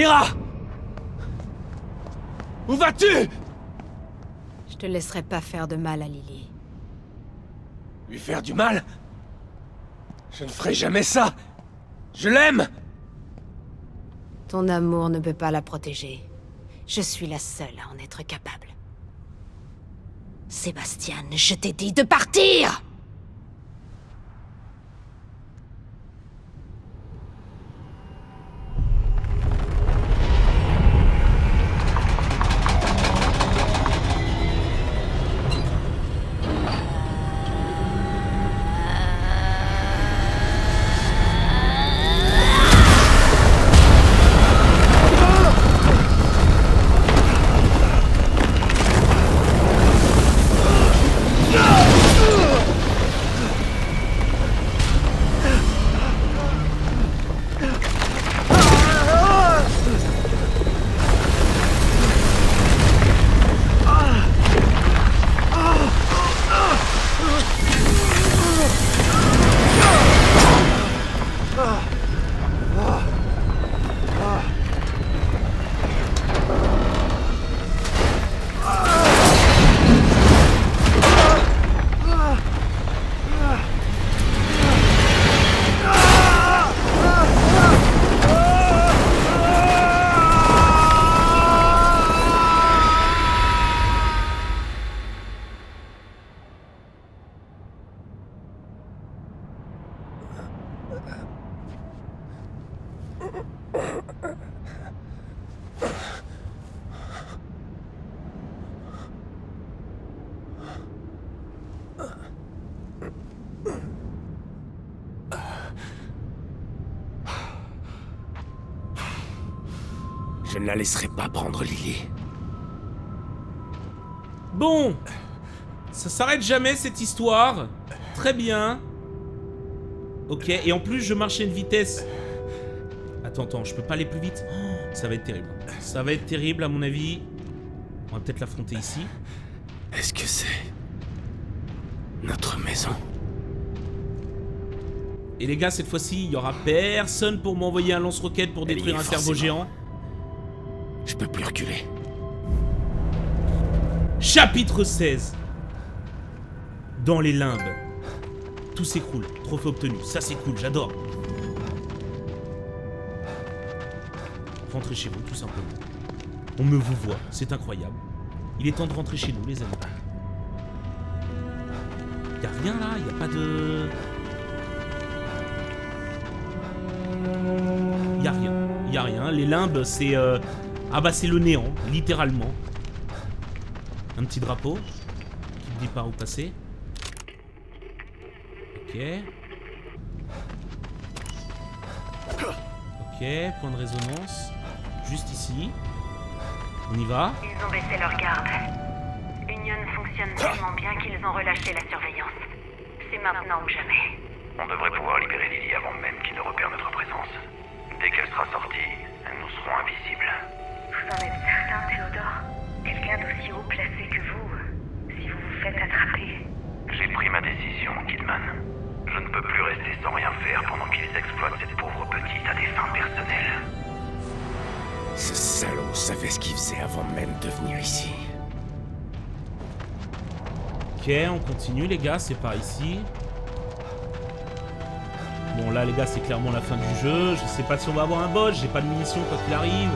Mira! Où vas-tu? Je te laisserai pas faire de mal à Lily. Lui faire du mal? Je ne ferai jamais ça! Je l'aime! Ton amour ne peut pas la protéger. Je suis la seule à en être capable. Sébastien, je t'ai dit de partir! Je ne la laisserai pas prendre Lily. Bon, ça s'arrête jamais cette histoire. Très bien. Ok, et en plus je marchais à une vitesse... Attends, je peux pas aller plus vite. Oh, ça va être terrible. Ça va être terrible à mon avis. On va peut-être l'affronter ici. Est-ce que c'est... notre maison? Et les gars, cette fois-ci, il y aura personne pour m'envoyer un lance-roquette pour détruire un cerveau géant. Je peux plus reculer. Chapitre 16. Dans les limbes. Tout s'écroule. Trophée obtenu. Ça, c'est cool. J'adore. Rentrez chez vous, tout simplement. On me vous voit. C'est incroyable. Il est temps de rentrer chez nous, les amis. Y'a rien, là. Y'a pas de... Y'a rien. Y'a rien. Les limbes, c'est... Ah bah c'est le néant, littéralement. Un petit drapeau qui ne dit pas où passer. Ok. Ok, point de résonance. Juste ici. On y va. Ils ont baissé leur garde. Union fonctionne tellement bien qu'ils ont relâché la surveillance. C'est maintenant ou jamais. On devrait pouvoir libérer Lily avant même qu'ils ne repèrent notre présence. Dès qu'elle sera sortie, nous serons invisibles. Vous en êtes certain, Théodore? Quelqu'un d'aussi haut placé que vous, si vous vous faites attraper... J'ai pris ma décision, Kidman. Je ne peux plus rester sans rien faire pendant qu'ils exploitent cette pauvre petite à des fins personnelles. Ce salaud savait ce qu'il faisait avant même de venir ici. Ok, on continue les gars, c'est par ici. Bon là les gars, c'est clairement la fin du jeu. Je sais pas si on va avoir un boss, j'ai pas de munitions quand il arrive.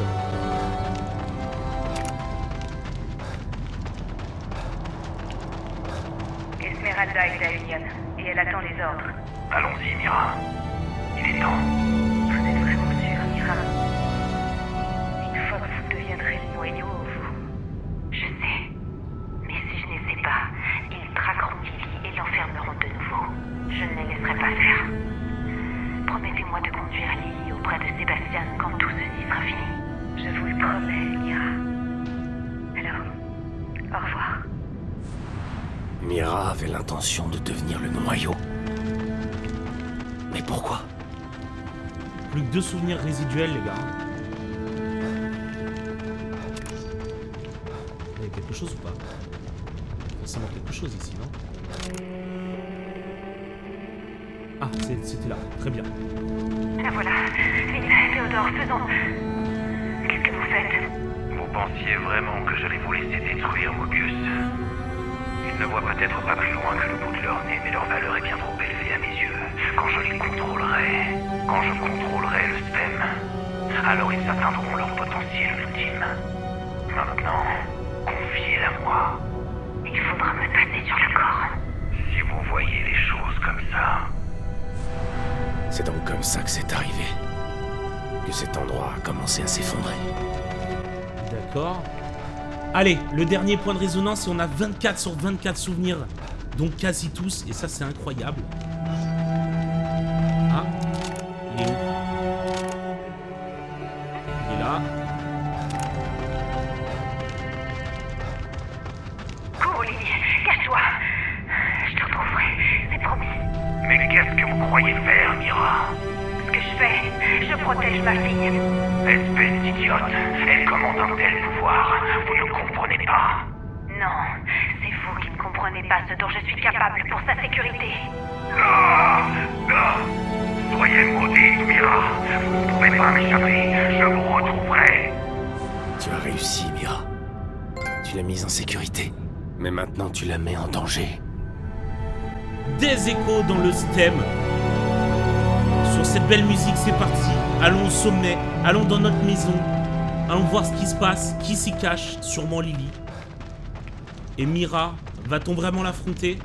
Et elle attend les ordres. Allons-y, Mira. Il est temps. Vous êtes vraiment sûre, Mira? Une fois que vous deviendrez le noyau, vous... Je sais. Mais si je ne sais pas, ils traqueront Lily et l'enfermeront de nouveau. Je ne les laisserai pas faire. Promettez-moi de conduire Lily auprès de Sébastien quand tout ceci sera fini. Je vous le promets, Mira. Alors, au revoir. Mira avait l'intention de devenir le noyau. Mais pourquoi? Plus que 2 souvenirs résiduels, les gars. Il y a quelque chose ou pas? Forcément quelque chose ici, non? Ah, c'était là. Très bien. La voilà. Théodore, faisons... faites? Vous pensiez vraiment que j'allais vous laisser détruire Mobius? Ils ne voient peut-être pas plus loin que le bout de leur nez, mais leur valeur est bien trop élevée à mes yeux. Quand je les contrôlerai, quand je contrôlerai le STEM, alors ils atteindront leur potentiel ultime. Maintenant, confiez-la moi. Il faudra me passer sur le corps. Si vous voyez les choses comme ça... C'est donc comme ça que c'est arrivé. Que cet endroit a commencé à s'effondrer. D'accord. Allez, le dernier point de résonance et on a 24 sur 24 souvenirs. Donc quasi tous, et ça c'est incroyable. Ah, il est où? Il est là. Cours Lily, casse-toi. Je te retrouverai, c'est promis. Mais qu'est-ce que vous croyez faire, Mira? Ce que je fais, je protège ma fille. Espèce d'idiote, elle commande un tel pouvoir, vous ne comprenez pas. Non, c'est vous qui ne comprenez pas ce dont je suis capable pour sa sécurité. Non, non, soyez maudite, Mira, vous ne pouvez pas m'échapper, je vous retrouverai. Tu as réussi, Mira. Tu l'as mise en sécurité, mais maintenant tu la mets en danger. Des échos dans le STEM. Sur cette belle musique, c'est parti. Allons au sommet, allons dans notre maison. Allons voir ce qui se passe, qui s'y cache, sûrement Lily. Et Mira, va-t-on vraiment l'affronter?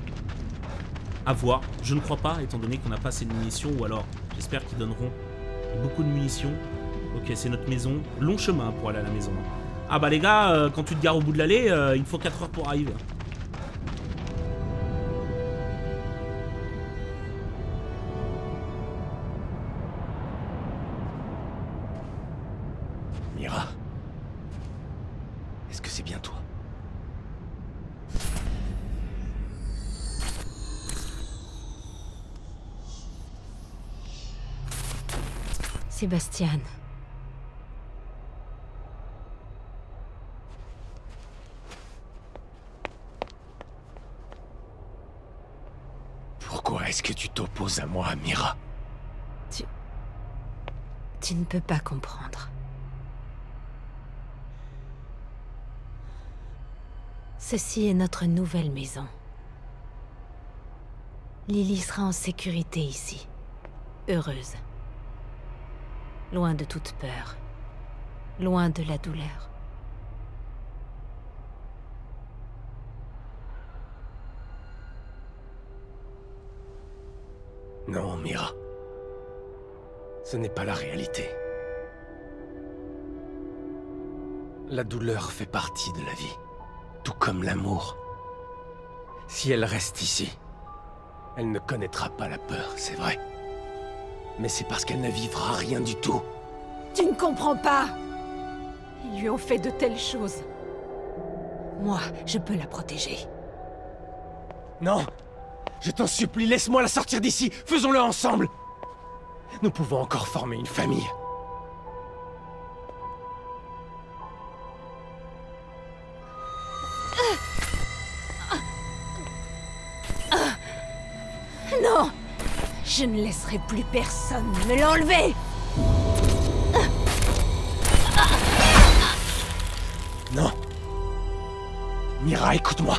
À voir, je ne crois pas, étant donné qu'on n'a pas assez de munitions, ou alors, j'espère qu'ils donneront beaucoup de munitions. Ok, c'est notre maison. Long chemin pour aller à la maison. Ah bah les gars, quand tu te gares au bout de l'allée, il faut 4 heures pour arriver. Sébastien. Pourquoi est-ce que tu t'opposes à moi, Mira? Tu ne peux pas comprendre. Ceci est notre nouvelle maison. Lily sera en sécurité ici, heureuse. Loin de toute peur, loin de la douleur. Non, Mira. Ce n'est pas la réalité. La douleur fait partie de la vie, tout comme l'amour. Si elle reste ici, elle ne connaîtra pas la peur, c'est vrai. Mais c'est parce qu'elle ne vivra rien du tout. Tu ne comprends pas. Ils lui ont fait de telles choses. Moi, je peux la protéger. Non. Je t'en supplie, laisse-moi la sortir d'ici. Faisons-le ensemble. Nous pouvons encore former une famille. Non. Je ne laisserai plus personne me l'enlever! Non. Mira, écoute-moi.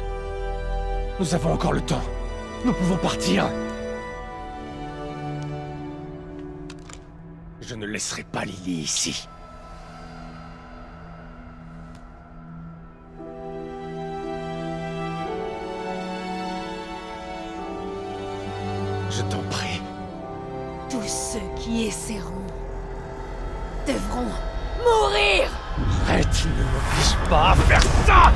Nous avons encore le temps. Nous pouvons partir. Je ne laisserai pas Lily ici. Je t'en prie. Tous ceux qui essaieront devront mourir. Arrête, ne m'oblige pas à faire ça.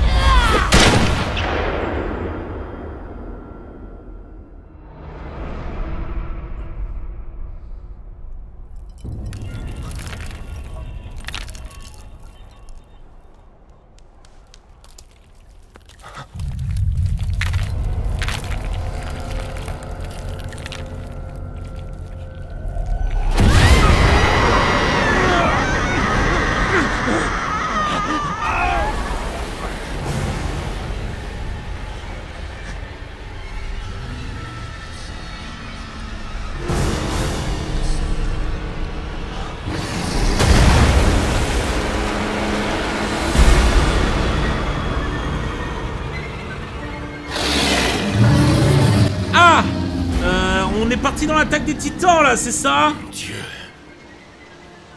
est parti dans l'attaque des titans là, c'est ça? Dieu.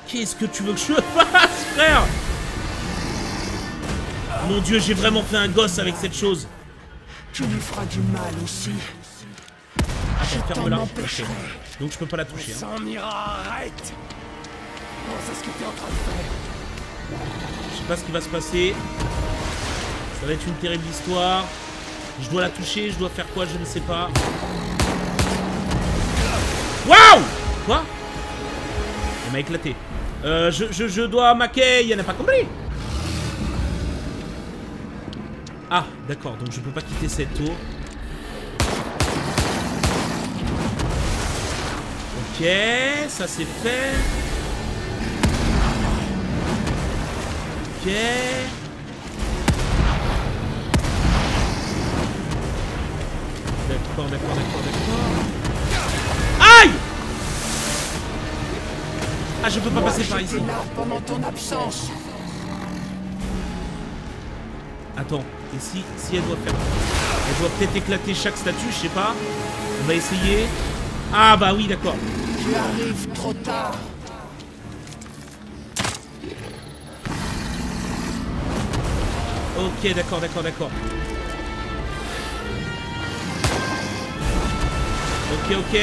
Qu'est-ce que tu veux que je fasse, frère? Mon Dieu, j'ai vraiment fait un gosse avec cette chose. Tu lui feras du mal aussi. Attends, ferme-la. Okay. Donc je peux pas la toucher. Hein. Mira, arrête. Pense à ce que t'es en train de faire. Je sais pas ce qui va se passer. Ça va être une terrible histoire. Je dois la toucher, je dois faire quoi, je ne sais pas. Waouh! Quoi? Elle m'a éclaté. Je dois maquer, y'en a pas compris. Ah, d'accord, donc je peux pas quitter cette tour. Ok, ça c'est fait. Ok. D'accord, d'accord, d'accord, d'accord. Aïe! Ah, je peux pas passer par ici. Pendant ton absence. Attends, et si elle doit faire... Elle doit peut-être éclater chaque statue, je sais pas. On va essayer. Ah bah oui, d'accord. Tu arrives trop tard. Ok, d'accord, d'accord, d'accord. Ok, ok.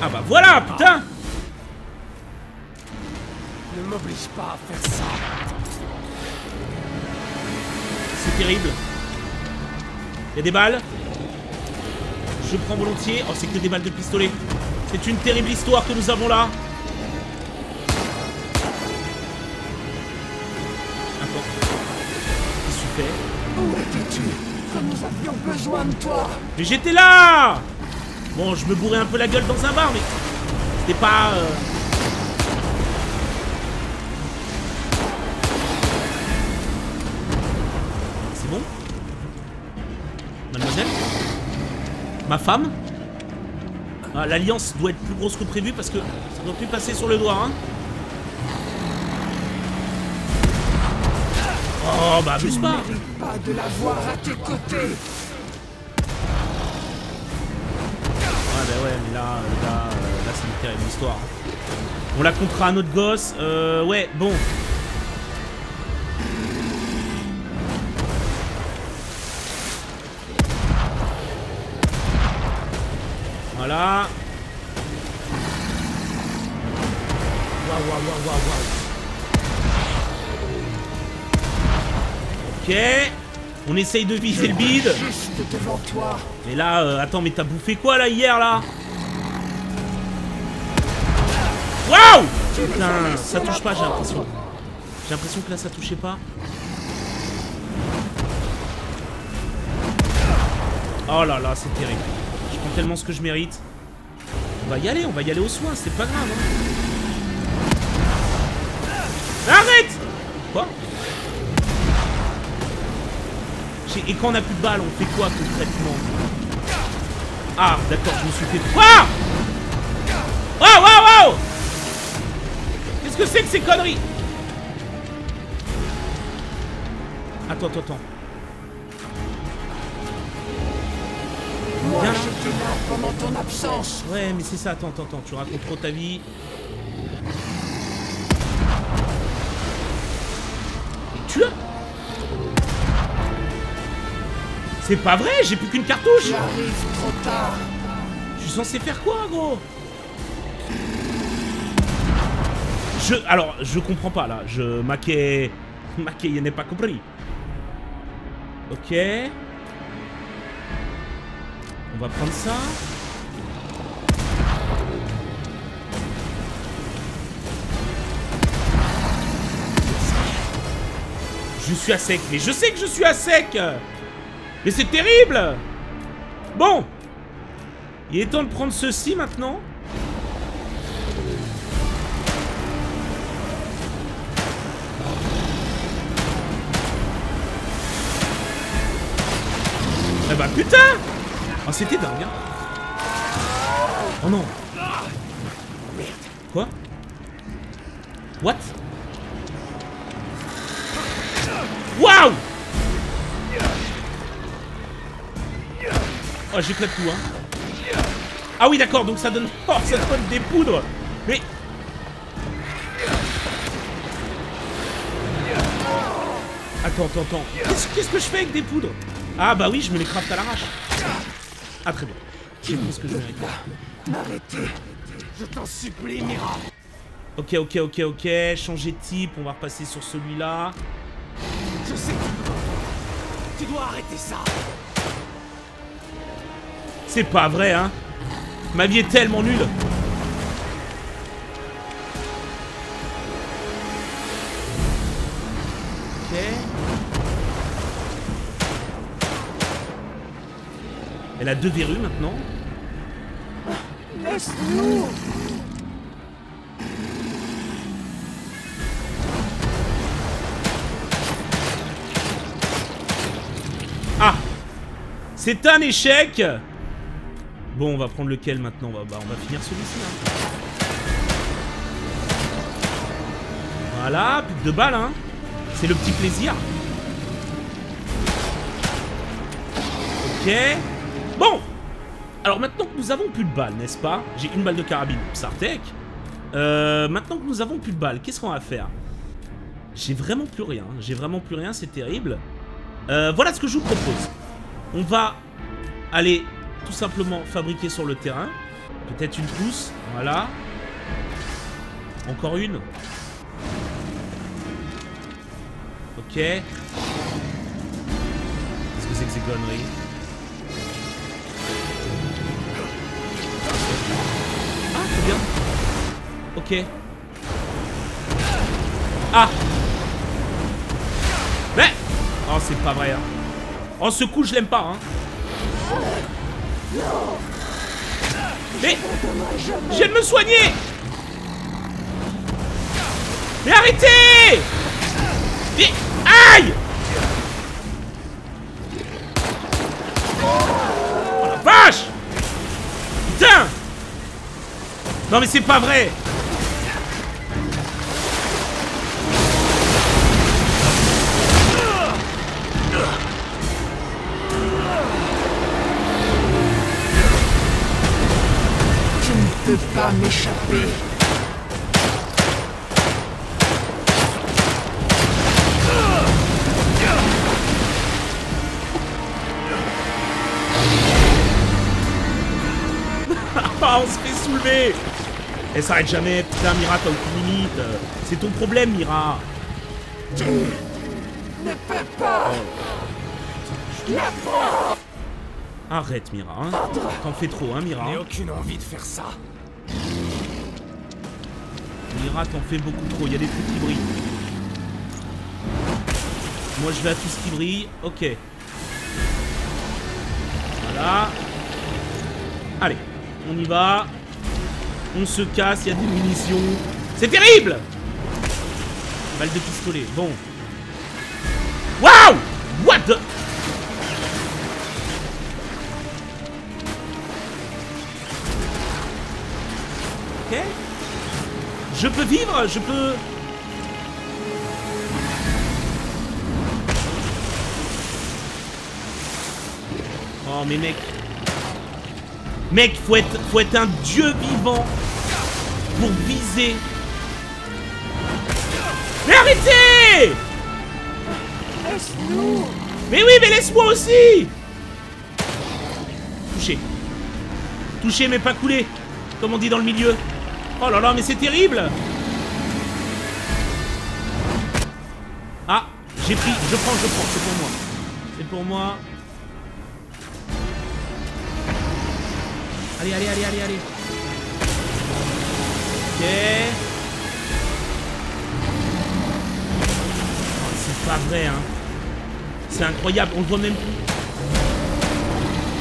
Ah bah voilà, putain! Ne m'oblige pas à faire ça. C'est terrible. Y'a des balles. Je prends volontiers. Oh, c'est que des balles de pistolet. C'est une terrible histoire que nous avons là. Attends. Qu'est-ce que tu fais? Où étais-tu quand nous avions besoin de toi? Mais j'étais là! Bon, je me bourrais un peu la gueule dans un bar, mais c'était pas... C'est bon? Mademoiselle? Ma femme? Ah, l'alliance doit être plus grosse que prévu parce que ça doit plus passer sur le doigt, hein. Oh, bah abuse pas! Tu ne mérites pas de l'avoir à tes côtés. Bah ouais, mais là c'est une terrible histoire. On la comptera à notre gosse. Ouais, bon. Voilà. Waouh, waouh, waouh, waouh, waouh. Ok. On essaye de viser le bide. Et là, attends, mais t'as bouffé quoi là hier là? Waouh! Putain, ça touche pas, j'ai l'impression. J'ai l'impression que là ça touchait pas. Oh là là, c'est terrible. Je prends tellement ce que je mérite. On va y aller aux soins, c'est pas grave. Hein. Arrête! Quoi? Et quand on n'a plus de balles, on fait quoi concrètement? Ah, d'accord, je me suis fait... Waouh! Waouh, waouh, waouh! Qu'est-ce que c'est que ces conneries? Attends, attends, attends. Moi, j'étais là pendant ton absence. Ouais, mais c'est ça, attends, attends, attends, tu racontes trop ta vie. Et tu l'as? C'est pas vrai, j'ai plus qu'une cartouche. J'arrive trop tard. Je suis censé faire quoi, gros? Alors, je comprends pas, là. Je... Maquet... Maquet, il n'est pas compris. Ok. On va prendre ça. Je suis à sec, mais je sais que je suis à sec. Mais c'est terrible! Bon! Il est temps de prendre ceci maintenant. Eh bah putain! Oh, c'était dingue, hein! Oh non! Quoi? What? Waouh! Ah, j'éclate tout, hein. Ah oui, d'accord, donc ça donne... Oh, ça donne des poudres. Mais... Attends. Qu'est-ce que je fais avec des poudres? Ah bah oui, je me les crafte à l'arrache. Ah, très bien. Je sais ce que je vais faire. Arrêtez. Je t'en supplie, Mira. Ok. Changer de type. On va repasser sur celui-là. Je sais que tu dois arrêter ça. C'est pas vrai, hein. Ma vie est tellement nulle. Elle a deux verrues maintenant. Laisse-nous. Ah, c'est un échec. Bon, on va prendre lequel maintenant? On va finir celui-ci là. Voilà, plus de 2 balles, hein. C'est le petit plaisir. Ok. Bon. Alors maintenant que nous avons plus de balles, n'est-ce pas? J'ai une balle de carabine, Sartek. Maintenant que nous avons plus de balles, qu'est-ce qu'on va faire? J'ai vraiment plus rien. C'est terrible. Voilà ce que je vous propose. On va aller tout simplement fabriquer sur le terrain. Peut-être une pousse. Voilà. Encore une. Ok. Qu'est-ce que c'est que ces conneries? Ah, c'est bien. Ok. Ah. Mais oh, c'est pas vrai, hein. Oh, ce coup, je l'aime pas, hein. Mais je vais me soigner. Mais arrêtez. Mais... Aïe! Oh la vache! Putain! Non mais c'est pas vrai! Tu ne peux pas m'échapper! On se fait soulever. Elle s'arrête jamais, putain. Mira, t'as aucune limite. C'est ton problème, Mira. Tu ne peux pas. Oh. Arrête, Mira, hein. T'en fais trop, hein, Mira. J'ai aucune envie de faire ça. Mira, t'en fais beaucoup trop. Il y a des trucs qui brillent. Moi, je vais à tout ce qui brille. Ok. Voilà. Allez. On y va. On se casse, il y a des munitions. C'est terrible. Balle de pistolet, bon. Waouh. What the... Ok. Je peux vivre, je peux... Oh mais mec. Mec, faut être un dieu vivant pour viser. Mais arrêtez! Laisse-nous! Mais oui, mais laisse-moi aussi! Touché. Touché, mais pas coulé, comme on dit dans le milieu. Oh là là, mais c'est terrible! Ah, j'ai pris. Je prends, c'est pour moi. Allez. Ok. Oh, c'est pas vrai, hein. C'est incroyable, on le voit même plus.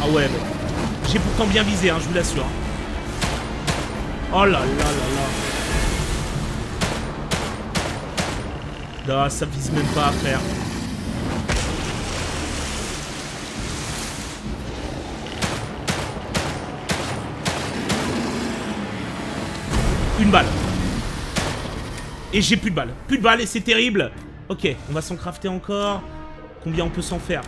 Ah ouais, bah. J'ai pourtant bien visé, hein, je vous l'assure. Oh là là là là. Ah, ça vise même pas à faire. Une balle. Et j'ai plus de balles. Et c'est terrible. Ok, on va s'en crafter encore. Combien on peut s'en faire?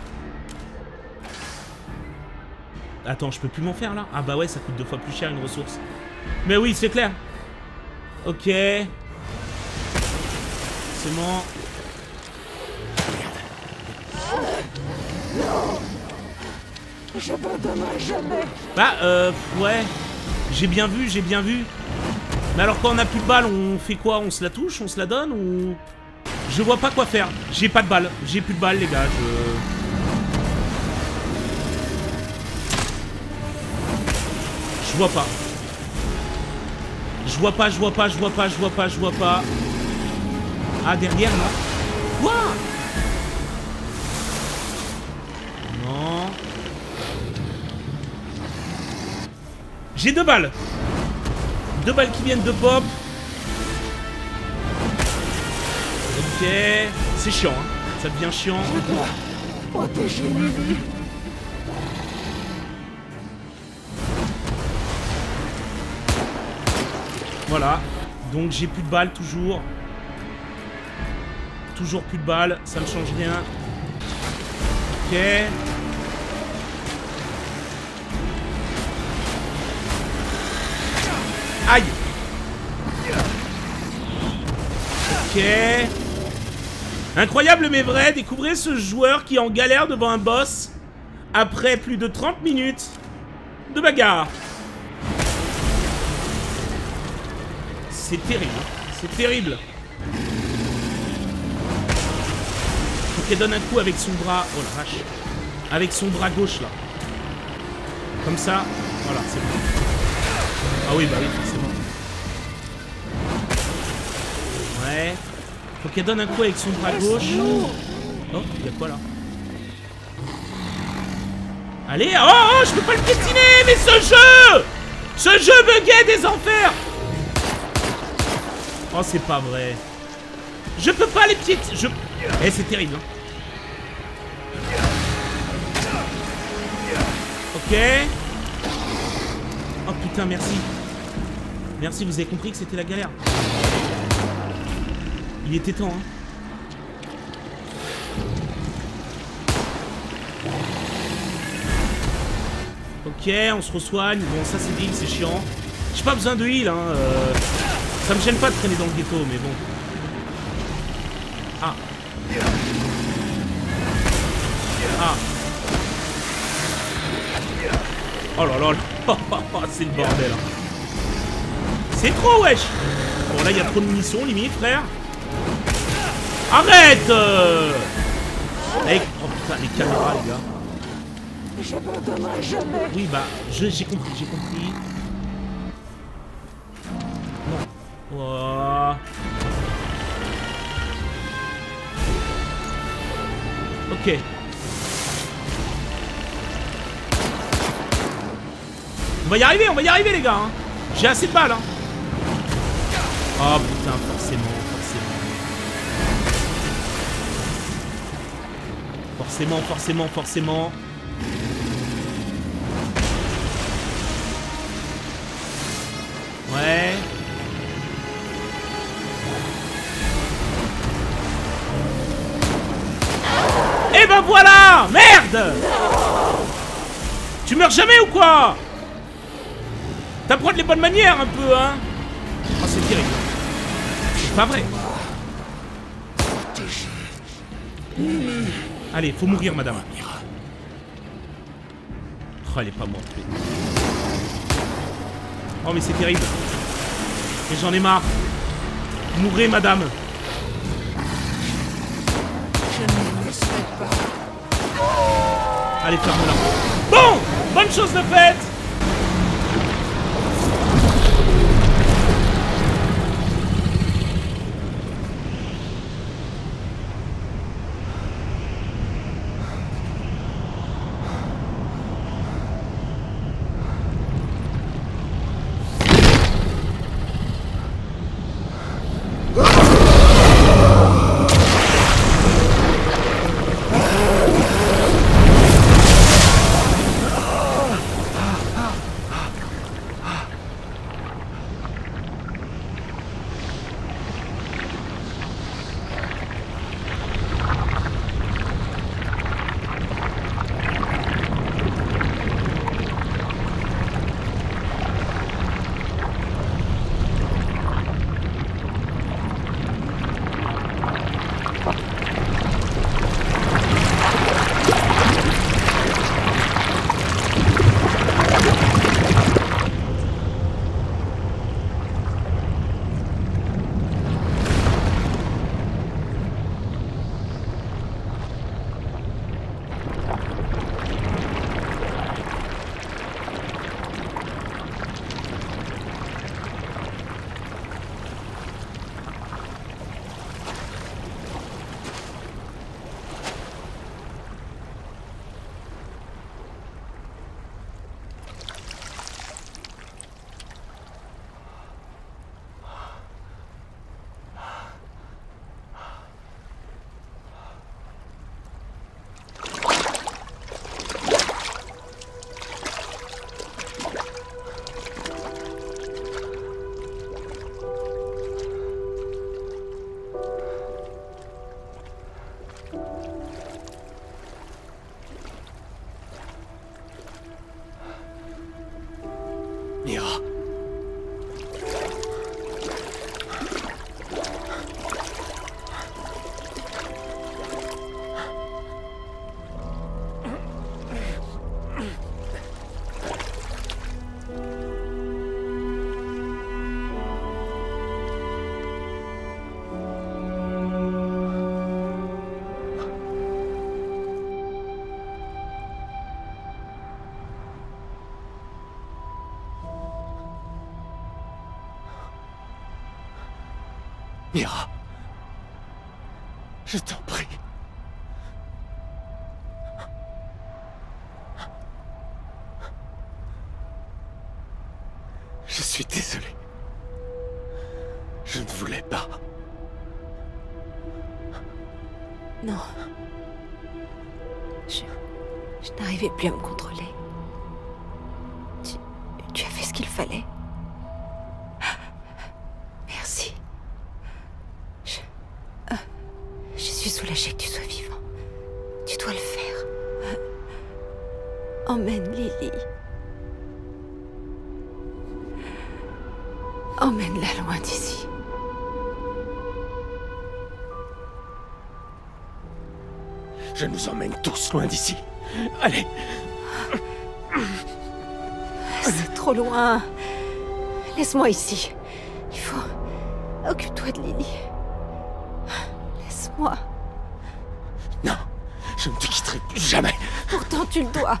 Attends, je peux plus m'en faire là? Ah bah ouais, ça coûte 2 fois plus cher une ressource. Mais oui, c'est clair. Ok. C'est bon. Non, je pardonnerai jamais. Bah ouais. J'ai bien vu. Mais alors quand on a plus de balles, on fait quoi? On se la touche? On se la donne? Ou... Je vois pas quoi faire. J'ai pas de balles. J'ai plus de balles les gars. Je vois pas. Je vois pas. Ah, derrière, là. Quoi? Non. J'ai 2 balles. 2 balles qui viennent de pop. Ok. C'est chiant, hein. Ça devient chiant. Voilà. Donc j'ai plus de balles toujours. Toujours plus de balles, ça ne change rien. Ok. Aïe. Ok. Incroyable mais vrai, découvrez ce joueur qui est en galère devant un boss après plus de 30 minutes de bagarre. C'est terrible, c'est terrible. Elle donne un coup avec son bras, oh la vache, avec son bras gauche là, comme ça, voilà, c'est bon. Ah oui, bah oui, forcément. Ouais, faut qu'elle donne un coup avec son bras gauche. Oh, y'a quoi là? Allez, oh, je peux pas le piétiner, mais ce jeu buguait des enfers. Oh, c'est pas vrai. Je peux pas les piétiner, Eh, c'est terrible, hein. Ok. Oh putain, merci. Merci, vous avez compris que c'était la galère. Il était temps, hein. Ok, on se re-soigne. Bon, ça c'est deal, c'est chiant. J'ai pas besoin de heal, hein. Ça me gêne pas de traîner dans le ghetto, mais bon. Ah. Ah. Oh là là, c'est le bordel. C'est trop, wesh. Bon, là, il y a trop de munitions, limite, frère. Arrête. Hey. Oh putain, les caméras, les gars. Oui, bah, j'ai compris. Non. Oh. Ok. On va y arriver les gars, hein. J'ai assez de balles, hein. Oh putain, forcément. Ouais. Et ben voilà! Merde! Tu meurs jamais ou quoi? T'apprends les bonnes manières un peu, hein? Oh, c'est terrible. C'est pas vrai. Allez, faut mourir, madame. Oh, elle est pas morte. Oh, mais c'est terrible. Mais j'en ai marre. Mourrez, madame. Allez, ferme-la. Bon! Bonne chose de faite! Mira, je t'en prie. Je suis désolé. Je ne voulais pas. Non. Je n'arrivais plus à me contrôler. Tu as fait ce qu'il fallait. Merci. Je suis soulagée que tu sois vivant. Tu dois le faire. Emmène Lily. Emmène-la loin d'ici. Je nous emmène tous loin d'ici. Allez. C'est trop loin. Laisse-moi ici. Il faut... Occupe-toi de Lily. Laisse-moi. Non. Je ne te quitterai plus jamais. Pourtant, tu le dois.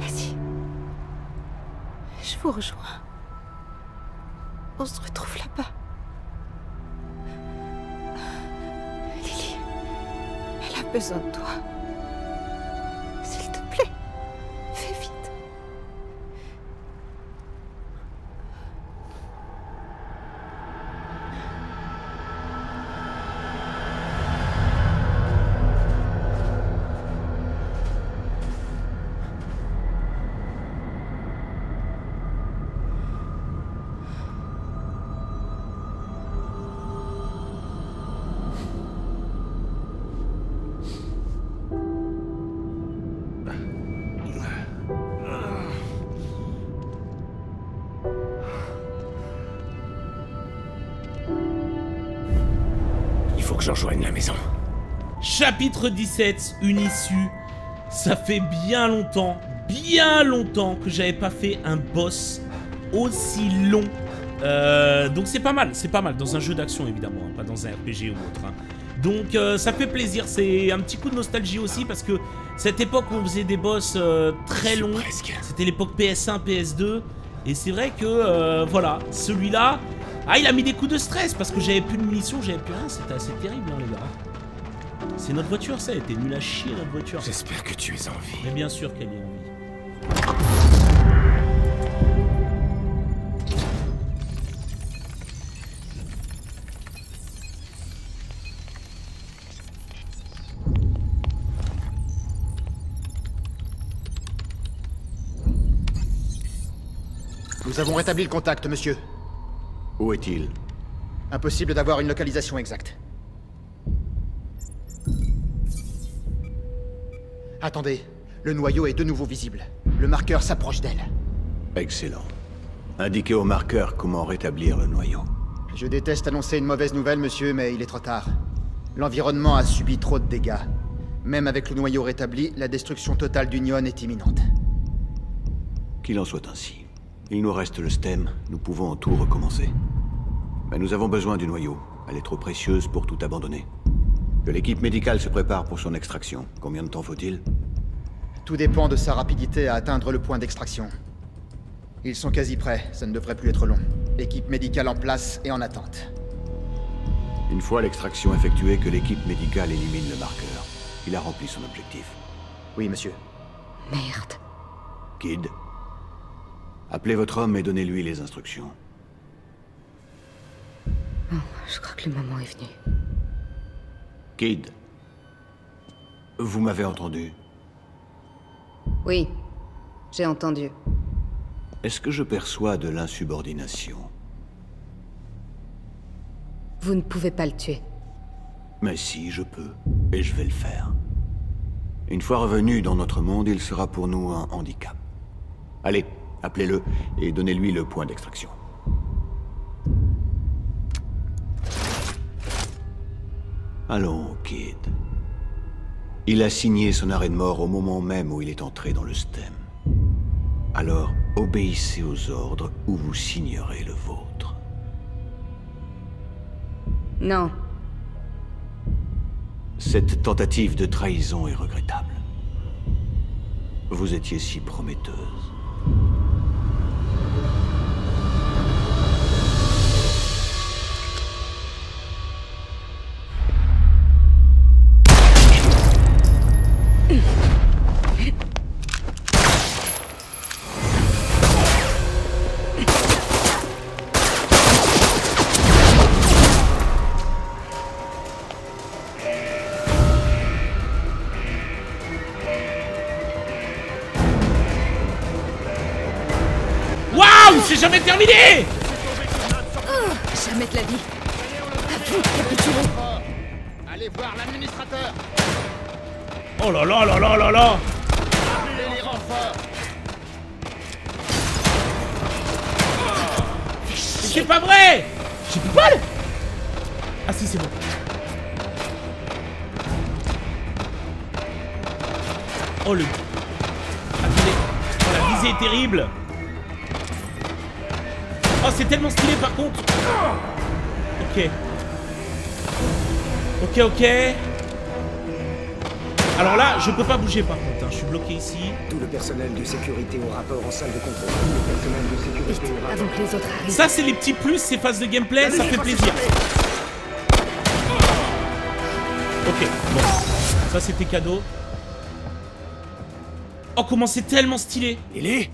Vas-y. Je vous rejoins. On se retrouve là-bas. Lily, elle a besoin de toi. S'il te plaît, fais vite. Je rejoigne la maison. Chapitre 17, une issue. Ça fait bien longtemps que j'avais pas fait un boss aussi long. Donc c'est pas mal, dans un jeu d'action évidemment, hein, pas dans un RPG ou autre. Hein. Donc ça fait plaisir, c'est un petit coup de nostalgie aussi parce que cette époque où on faisait des boss très longs, c'était l'époque PS1, PS2. Et c'est vrai que, voilà, celui-là... Ah, il a mis des coups de stress parce que j'avais plus de munitions, j'avais plus rien, c'était assez terrible, hein, les gars. C'est notre voiture, ça, elle était nulle à chier, notre voiture. J'espère que tu es en vie. Mais bien sûr qu'elle est en vie. Nous avons rétabli le contact, monsieur. Où est-il? Impossible d'avoir une localisation exacte. Attendez, le noyau est de nouveau visible. Le marqueur s'approche d'elle. Excellent. Indiquez au marqueur comment rétablir le noyau. Je déteste annoncer une mauvaise nouvelle, monsieur, mais il est trop tard. L'environnement a subi trop de dégâts. Même avec le noyau rétabli, la destruction totale d'Union est imminente. Qu'il en soit ainsi. Il nous reste le STEM, nous pouvons en tout recommencer. Mais nous avons besoin du noyau, elle est trop précieuse pour tout abandonner. Que l'équipe médicale se prépare pour son extraction, combien de temps faut-il? Tout dépend de sa rapidité à atteindre le point d'extraction. Ils sont quasi prêts, ça ne devrait plus être long. L'équipe médicale en place et en attente. Une fois l'extraction effectuée, que l'équipe médicale élimine le marqueur. Il a rempli son objectif. Oui, monsieur. Merde. Kid ? Appelez votre homme et donnez-lui les instructions. Oh, je crois que le moment est venu. Kid, vous m'avez entendu? Oui, j'ai entendu. Est-ce que je perçois de l'insubordination? Vous ne pouvez pas le tuer. Mais si, je peux, et je vais le faire. Une fois revenu dans notre monde, il sera pour nous un handicap. Allez. Appelez-le et donnez-lui le point d'extraction. Allons, Kid. Il a signé son arrêt de mort au moment même où il est entré dans le STEM. Alors, obéissez aux ordres ou vous signerez le vôtre. Non. Cette tentative de trahison est regrettable. Vous étiez si prometteuse. Terminé! Oh, jamais de la vie. À vous de capituler. Allez voir l'administrateur. Oh là là là là là là. Appelez les renforts. C'est pas vrai! J'ai plus de balles! Ah si, c'est bon. Oh le... Attendez. Oh, la visée est terrible. Oh, c'est tellement stylé par contre. Ok. Ok, ok. Alors là, je peux pas bouger par contre, hein. Je suis bloqué ici. Tout le personnel de sécurité au rapport en salle de contrôle. Le personnel de sécurité au rapport. Avant que les autres arrivent. Ça, c'est les petits plus, ces phases de gameplay, allez, ça fait plaisir. Ok, bon. Ça, c'était cadeau. Oh, comment c'est tellement stylé. Il est...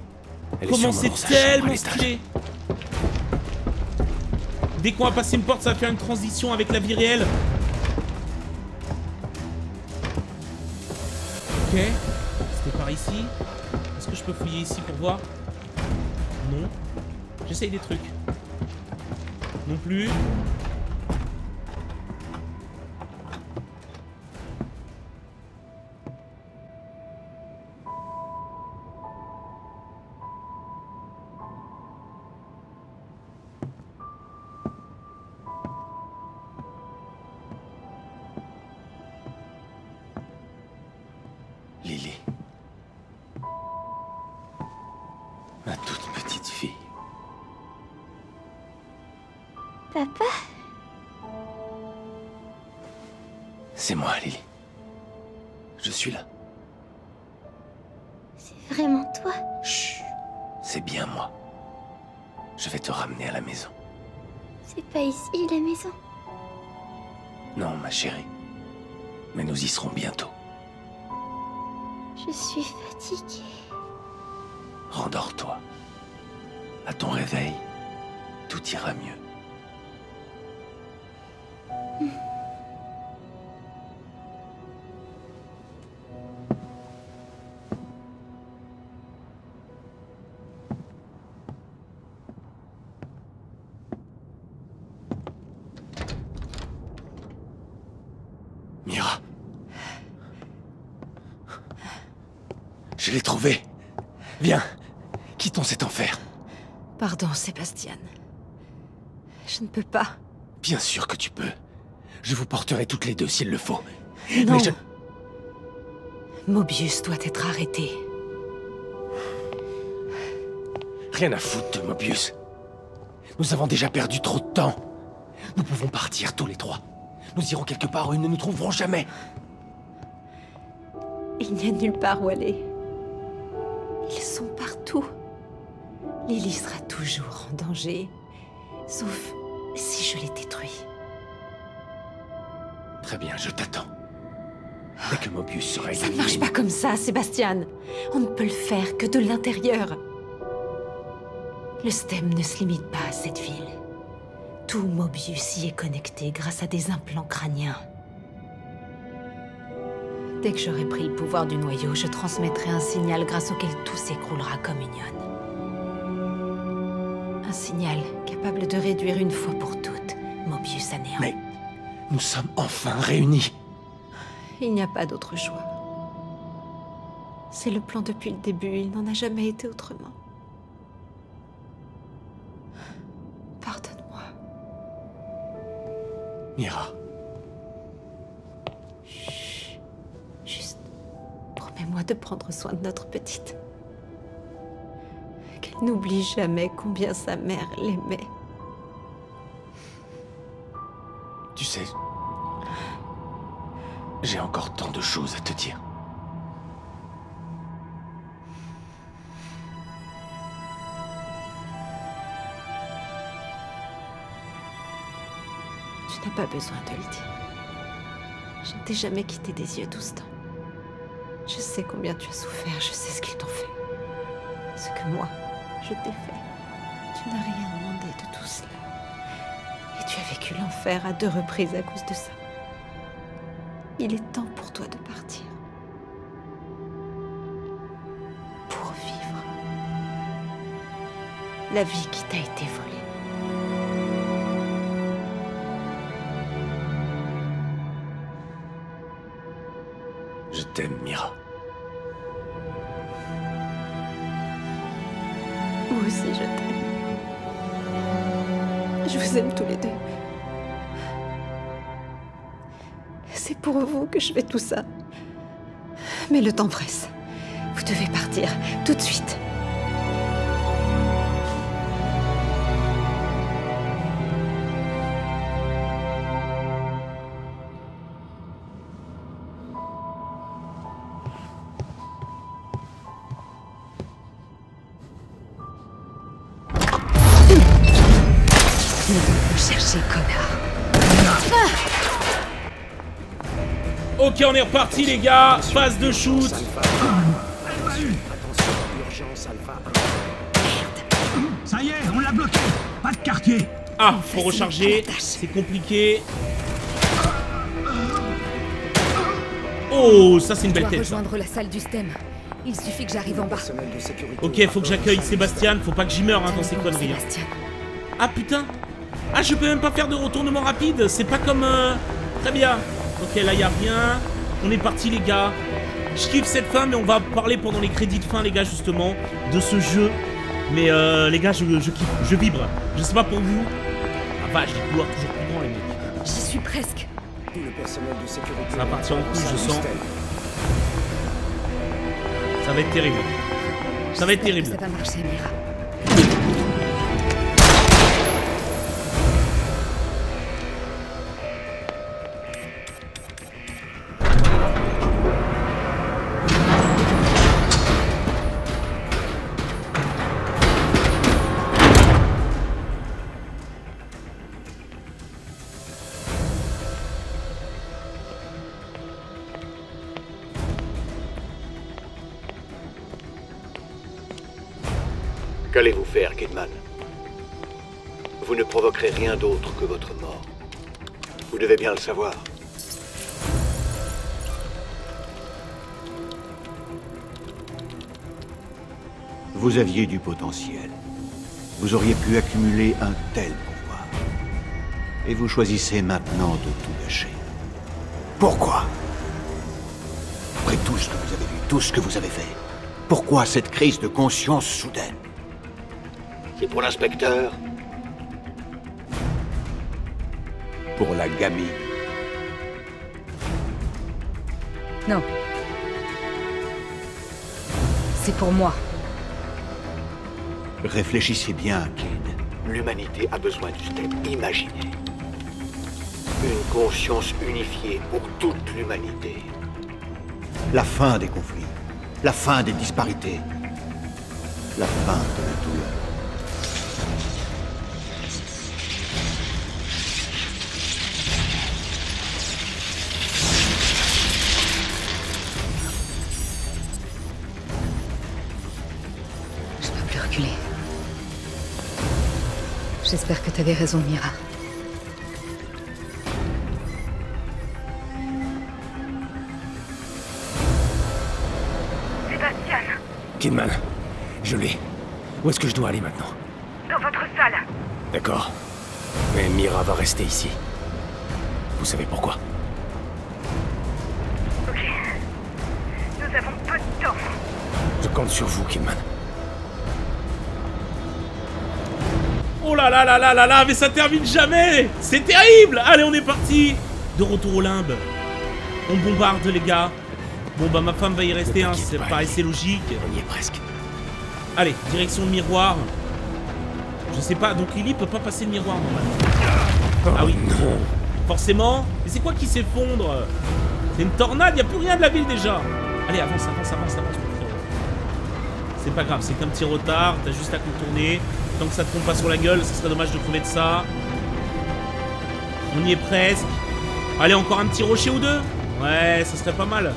Comment c'est tellement stylé. Dès qu'on va passer une porte, ça va faire une transition avec la vie réelle. Ok. C'était par ici. Est-ce que je peux fouiller ici pour voir? Non. J'essaye des trucs. Non plus. C'est moi, Lily. Je suis là. C'est vraiment toi? Chut. C'est bien moi. Je vais te ramener à la maison. C'est pas ici, la maison? Non, ma chérie. Mais nous y serons bientôt. Je suis fatiguée. Rendors-toi. À ton réveil, tout ira mieux. Mira. Je l'ai trouvé. Viens, quittons cet enfer. Pardon, Sébastien. Je ne peux pas. Bien sûr que tu peux. Je vous porterai toutes les deux s'il le faut. Non. Mais je... Mobius doit être arrêté. Rien à foutre de Mobius. Nous avons déjà perdu trop de temps. Nous pouvons partir tous les trois. Nous irons quelque part où ils ne nous trouveront jamais. Il n'y a nulle part où aller. Ils sont partout. Lily sera toujours en danger. Sauf si je les détruis. Très bien, je t'attends. Dès que Mobius sera éliminé... Ça ne marche pas comme ça, Sébastien. On ne peut le faire que de l'intérieur. Le STEM ne se limite pas à cette ville. Tout Mobius y est connecté grâce à des implants crâniens. Dès que j'aurai pris le pouvoir du noyau, je transmettrai un signal grâce auquel tout s'écroulera comme Union. Un signal capable de réduire une fois pour toutes Mobius à néant. Mais... nous sommes enfin réunis. Il n'y a pas d'autre choix. C'est le plan depuis le début, il n'en a jamais été autrement. Pardonne-moi. Mira. Chut. Juste, promets-moi de prendre soin de notre petite. Qu'elle n'oublie jamais combien sa mère l'aimait. Tu sais, j'ai encore tant de choses à te dire. T'as pas besoin de le dire. Je ne t'ai jamais quitté des yeux tout ce temps. Je sais combien tu as souffert, je sais ce qu'ils t'ont fait. Ce que moi, je t'ai fait. Tu n'as rien demandé de tout cela. Et tu as vécu l'enfer à 2 reprises à cause de ça. Il est temps pour toi de partir. Pour vivre. La vie qui t'a été volée. Je t'aime, Mira. Moi aussi, je t'aime. Je vous aime tous les deux. C'est pour vous que je fais tout ça. Mais le temps presse. Vous devez partir, tout de suite. Ok, on est reparti les gars, phase de shoot. Ça y est, on l'a bloqué, pas de quartier. Ah, faut recharger, c'est compliqué. Oh, ça c'est une belle tête. Rejoindre la salle du STEM. Il suffit que j'arrive en bas. Ok, faut que j'accueille Sébastien, faut pas que j'y meure hein, dans ces conneries. Ah putain. Ah, je peux même pas faire de retournement rapide, c'est pas comme... Très bien. Ok, là, il n'y a rien. On est parti, les gars. Je kiffe cette fin, mais on va parler pendant les crédits de fin, les gars, justement, de ce jeu. Mais les gars, je kiffe, je vibre. Je sais pas pour vous. Ah bah, j'ai des couloirs toujours plus grands, les mecs. J'y suis presque. Ça va partir en couille, je sens. Ça va être terrible. Ça va être terrible. Ça va marcher, Mira. Qu'allez-vous faire, Kidman? Vous ne provoquerez rien d'autre que votre mort. Vous devez bien le savoir. Vous aviez du potentiel. Vous auriez pu accumuler un tel pouvoir. Et vous choisissez maintenant de tout lâcher. Pourquoi? Après tout ce que vous avez vu, tout ce que vous avez fait, pourquoi cette crise de conscience soudaine? C'est pour l'inspecteur. Pour la gamine. Non. C'est pour moi. Réfléchissez bien, Kid. L'humanité a besoin du step imaginé. Une conscience unifiée pour toute l'humanité. La fin des conflits. La fin des disparités. La fin de la douleur. J'espère que t'avais raison, Mira. Sébastien! Kidman, je l'ai. Où est-ce que je dois aller maintenant? Dans votre salle. D'accord. Mais Mira va rester ici. Vous savez pourquoi? Ok. Nous avons peu de temps. Je compte sur vous, Kidman. Oh là là là là là là, mais ça termine jamais! C'est terrible! Allez, on est parti! De retour au limbe. On bombarde, les gars. Bon, bah, ma femme va y rester, hein, ça paraissait logique. On y est presque. Allez, direction le miroir. Je sais pas, donc Lily peut pas passer le miroir, normalement. Ah oui. Forcément. Mais c'est quoi qui s'effondre? C'est une tornade, y a plus rien de la ville déjà. Allez, avance, avance, avance, avance. C'est pas grave, c'est qu'un petit retard, t'as juste à contourner. Tant que ça te tombe pas sur la gueule, ce serait dommage de trouver de ça. On y est presque. Allez, encore un petit rocher ou deux. Ouais, ça serait pas mal.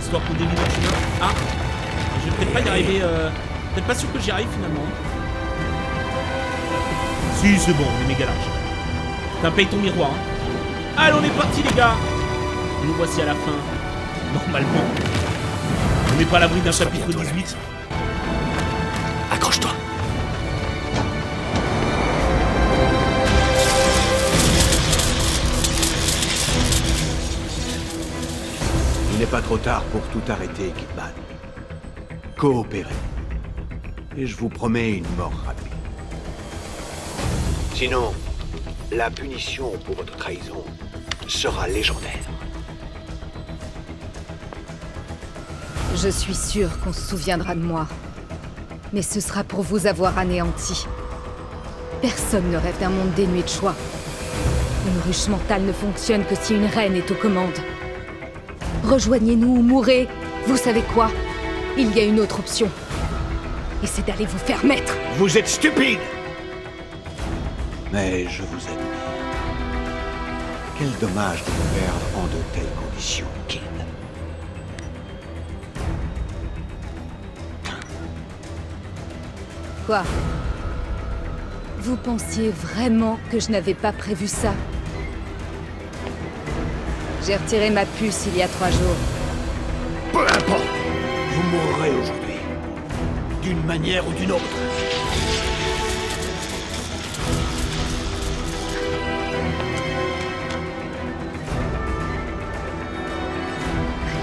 Histoire qu'on dévie le chemin. Ah, je vais peut-être pas y arriver. Peut-être pas sûr que j'y arrive finalement. Si, c'est bon, on est méga large. T'as payé ton miroir. Hein. Allez, on est parti, les gars. Nous voici à la fin. Normalement. On n'est pas à l'abri d'un chapitre 18. Accroche-toi. Il n'est pas trop tard pour tout arrêter, Kidman. Coopérez. Et je vous promets une mort rapide. Sinon, la punition pour votre trahison sera légendaire. Je suis sûre qu'on se souviendra de moi. Mais ce sera pour vous avoir anéanti. Personne ne rêve d'un monde dénué de choix. Une ruche mentale ne fonctionne que si une reine est aux commandes. Rejoignez-nous ou mourrez, vous savez quoi? Il y a une autre option. Et c'est d'aller vous faire mettre. Vous êtes stupide. Mais je vous admire. Quel dommage de vous perdre en de telles conditions, Kid. Quoi? Vous pensiez vraiment que je n'avais pas prévu ça? J'ai retiré ma puce il y a 3 jours. Peu importe. Vous mourrez aujourd'hui. D'une manière ou d'une autre.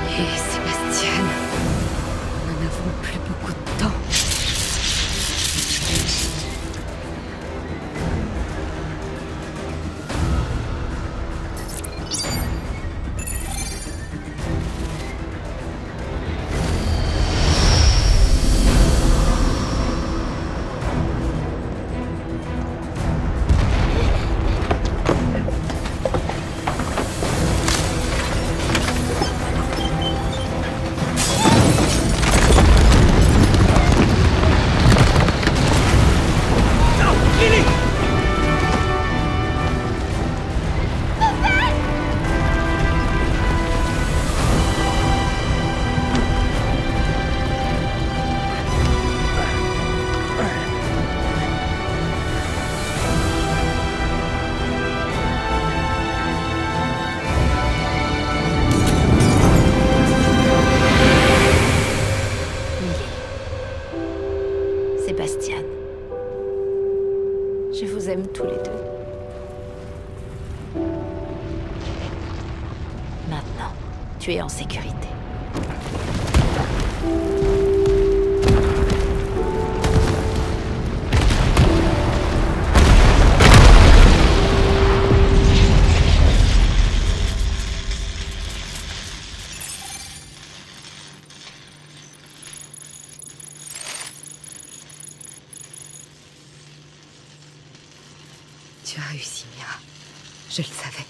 Allez, Sébastien. Nous n'en avons plus beaucoup de temps. Tu es en sécurité. Tu as réussi, Mira. Je le savais.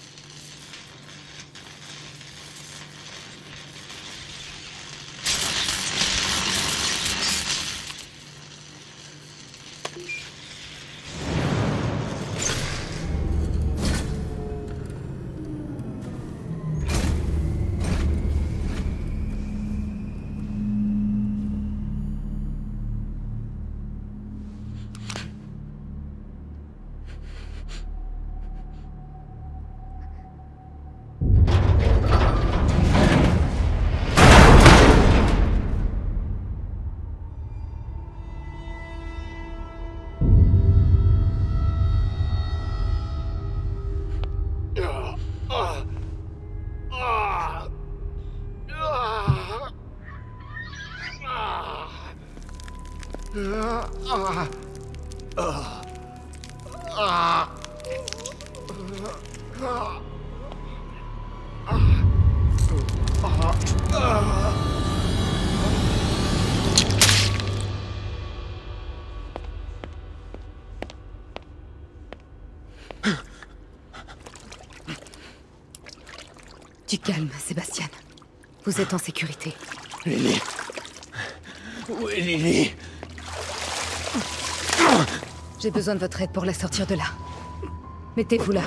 Du calme, Sébastien. Vous êtes en sécurité. Lily. Où est Lily? J'ai besoin de votre aide pour la sortir de là. Mettez-vous là.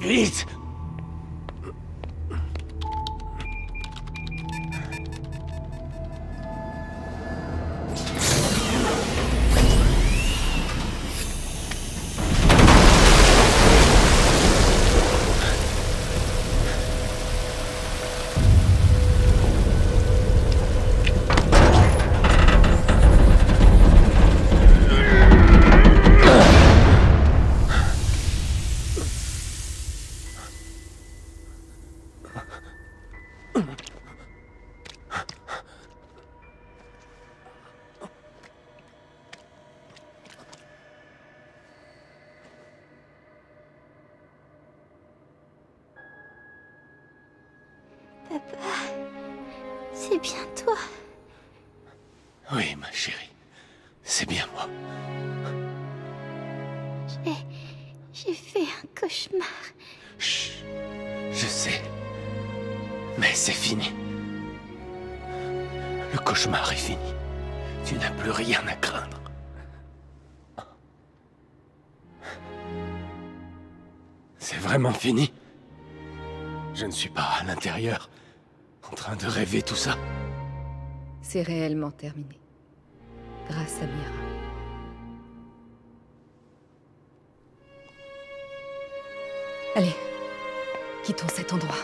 Vite! Fini. Je ne suis pas à l'intérieur, en train de rêver tout ça. C'est réellement terminé. Grâce à Mira. Allez, quittons cet endroit.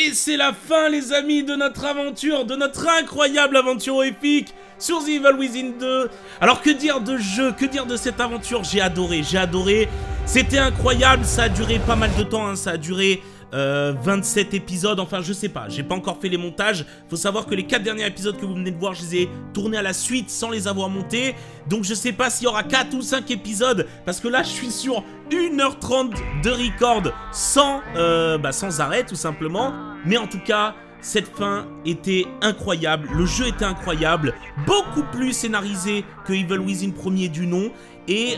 Et c'est la fin, les amis, de notre aventure, de notre incroyable aventure épique sur The Evil Within 2. Alors que dire de jeu, que dire de cette aventure? J'ai adoré, j'ai adoré. C'était incroyable, ça a duré pas mal de temps, hein. Ça a duré 27 épisodes, enfin je sais pas, j'ai pas encore fait les montages. Faut savoir que les 4 derniers épisodes que vous venez de voir, je les ai tournés à la suite sans les avoir montés. Donc je sais pas s'il y aura 4 ou 5 épisodes, parce que là je suis sur 1h30 de record sans arrêt tout simplement. Mais en tout cas, cette fin était incroyable, le jeu était incroyable, beaucoup plus scénarisé que Evil Within premier du nom. Et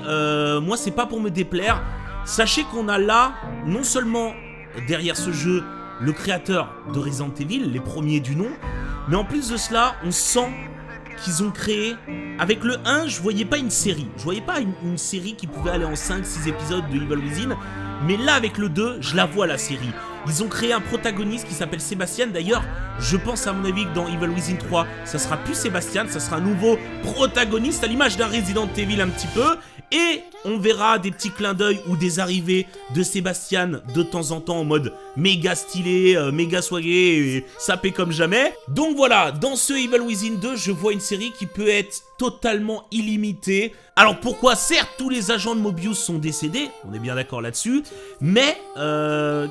moi c'est pas pour me déplaire, sachez qu'on a là non seulement derrière ce jeu le créateur de Resident Evil, les premiers du nom, mais en plus de cela, on sent qu'ils ont créé, avec le 1, je voyais pas une série, je voyais pas une série qui pouvait aller en 5-6 épisodes de Evil Within, mais là avec le 2, je la vois la série. Ils ont créé un protagoniste qui s'appelle Sébastien. D'ailleurs, je pense à mon avis que dans Evil Within 3, ça sera plus Sébastien, ça sera un nouveau protagoniste à l'image d'un Resident Evil un petit peu. Et on verra des petits clins d'œil ou des arrivées de Sébastien de temps en temps en mode méga stylé, méga soigné, et sapé comme jamais. Donc voilà, dans ce Evil Within 2, je vois une série qui peut être totalement illimitée. Alors pourquoi? Certes, tous les agents de Mobius sont décédés, on est bien d'accord là-dessus, mais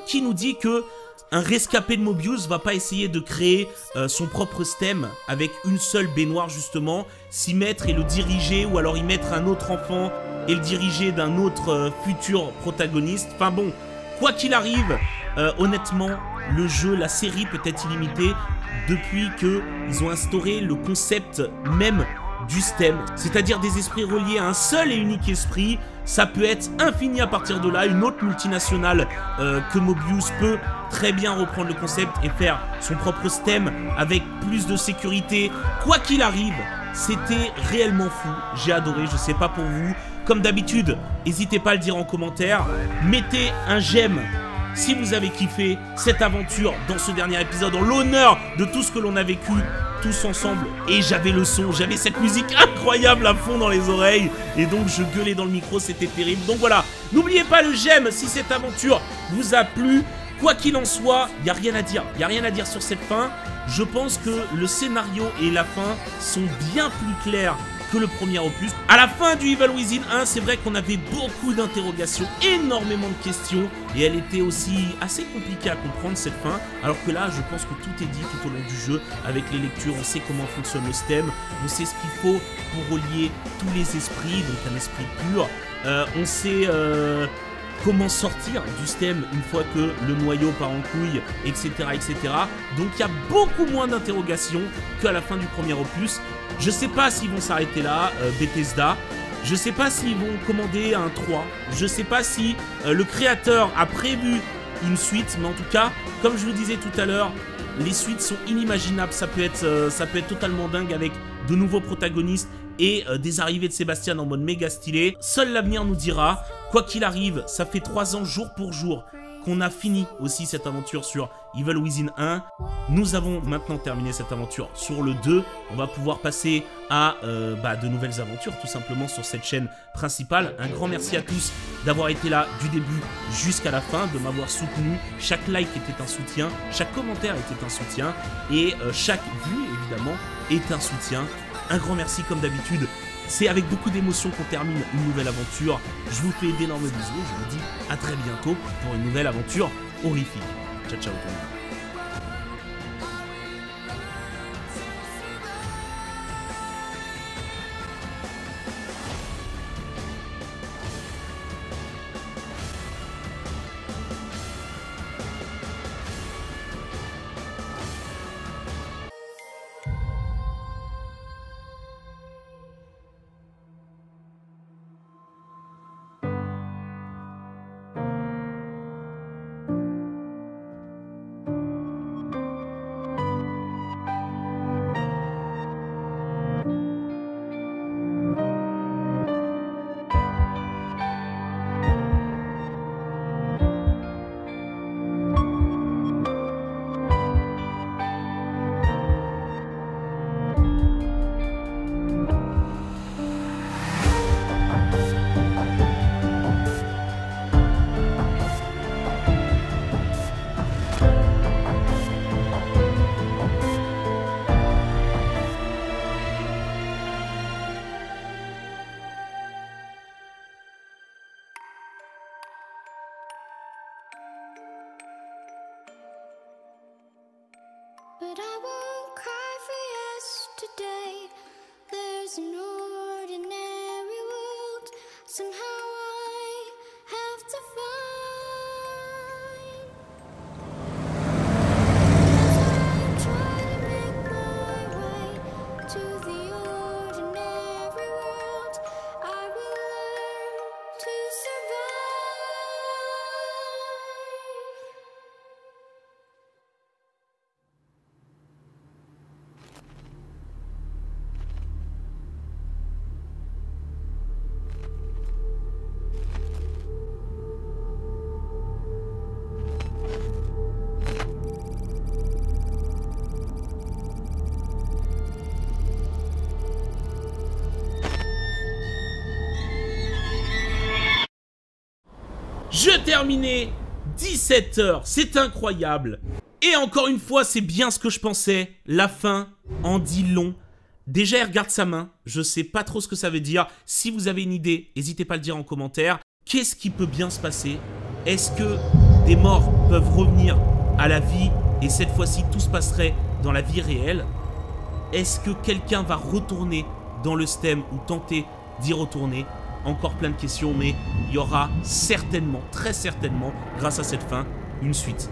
qui nous dit que un rescapé de Mobius va pas essayer de créer son propre STEM avec une seule baignoire justement, s'y mettre et le diriger, ou alors y mettre un autre enfant et le diriger d'un autre futur protagoniste. Enfin bon, quoi qu'il arrive, honnêtement, le jeu, la série peut être illimitée depuis qu'ils ont instauré le concept même du STEM, c'est-à-dire des esprits reliés à un seul et unique esprit. Ça peut être infini à partir de là. Une autre multinationale que Mobius peut très bien reprendre le concept et faire son propre STEM avec plus de sécurité. Quoi qu'il arrive, c'était réellement fou. J'ai adoré, je sais pas pour vous. Comme d'habitude, n'hésitez pas à le dire en commentaire. Mettez un j'aime si vous avez kiffé cette aventure dans ce dernier épisode, en l'honneur de tout ce que l'on a vécu tous ensemble. Et j'avais le son, j'avais cette musique incroyable à fond dans les oreilles, et donc je gueulais dans le micro, c'était terrible. Donc voilà, n'oubliez pas le j'aime si cette aventure vous a plu. Quoi qu'il en soit, il n'y a rien à dire, il n'y a rien à dire sur cette fin. Je pense que le scénario et la fin sont bien plus clairs que le premier opus. À la fin du Evil Within 1, c'est vrai qu'on avait beaucoup d'interrogations, énormément de questions, et elle était aussi assez compliquée à comprendre cette fin, alors que là je pense que tout est dit tout au long du jeu. Avec les lectures, on sait comment fonctionne le STEM, on sait ce qu'il faut pour relier tous les esprits, donc un esprit pur, on sait comment sortir du STEM une fois que le noyau part en couille, etc. etc. Donc il y a beaucoup moins d'interrogations qu'à la fin du premier opus. Je sais pas s'ils vont s'arrêter là, Bethesda. Je sais pas s'ils vont commander un 3. Je sais pas si le créateur a prévu une suite, mais en tout cas, comme je vous disais tout à l'heure, les suites sont inimaginables. Ça peut être totalement dingue avec de nouveaux protagonistes et des arrivées de Sébastien en mode méga stylé. Seul l'avenir nous dira. Quoi qu'il arrive, ça fait 3 ans jour pour jour qu'on a fini aussi cette aventure sur Evil Within 1. Nous avons maintenant terminé cette aventure sur le 2. On va pouvoir passer à de nouvelles aventures tout simplement sur cette chaîne principale. Un grand merci à tous d'avoir été là du début jusqu'à la fin, de m'avoir soutenu. Chaque like était un soutien, chaque commentaire était un soutien et chaque vue évidemment est un soutien. Un grand merci comme d'habitude. C'est avec beaucoup d'émotion qu'on termine une nouvelle aventure. Je vous fais d'énormes bisous. Je vous dis à très bientôt pour une nouvelle aventure horrifique. Ciao, ciao tout le monde. But I won't cry for yesterday. There's an ordinary world. Somehow I have to find. I try to make my way to the ordinary world. I will learn to survive. Je terminais 17 h, c'est incroyable. Et encore une fois, c'est bien ce que je pensais. La fin en dit long. Déjà, elle regarde sa main. Je sais pas trop ce que ça veut dire. Si vous avez une idée, n'hésitez pas à le dire en commentaire. Qu'est-ce qui peut bien se passer? Est-ce que des morts peuvent revenir à la vie et cette fois-ci, tout se passerait dans la vie réelle? Est-ce que quelqu'un va retourner dans le STEM ou tenter d'y retourner? Encore plein de questions, mais il y aura certainement, très certainement, grâce à cette fin, une suite.